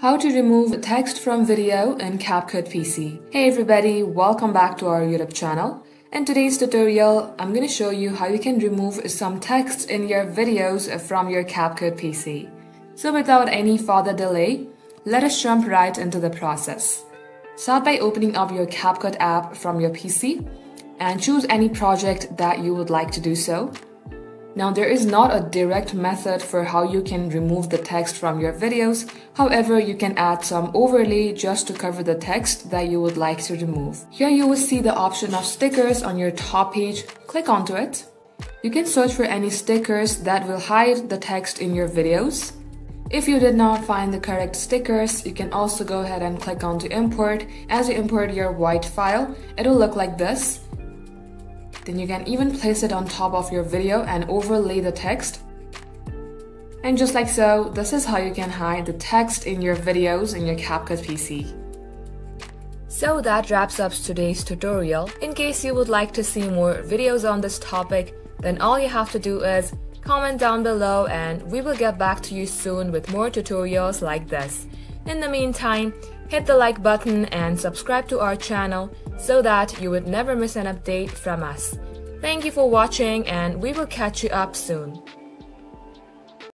How to remove text from video in CapCut PC. Hey everybody, welcome back to our YouTube channel. In today's tutorial, I'm going to show you how you can remove some text in your videos from your CapCut PC. So without any further delay, let us jump right into the process. Start by opening up your CapCut app from your PC and choose any project that you would like to do so. Now, there is not a direct method for how you can remove the text from your videos. However, you can add some overlay just to cover the text that you would like to remove. Here you will see the option of stickers on your top page. Click onto it. You can search for any stickers that will hide the text in your videos. If you did not find the correct stickers, you can also go ahead and click on to import. As you import your white file, it will look like this. Then you can even place it on top of your video and overlay the text. And just like so, this is how you can hide the text in your videos in your CapCut PC. So that wraps up today's tutorial. In case you would like to see more videos on this topic, then all you have to do is comment down below and we will get back to you soon with more tutorials like this. In the meantime, hit the like button and subscribe to our channel so that you would never miss an update from us. Thank you for watching and we will catch you up soon.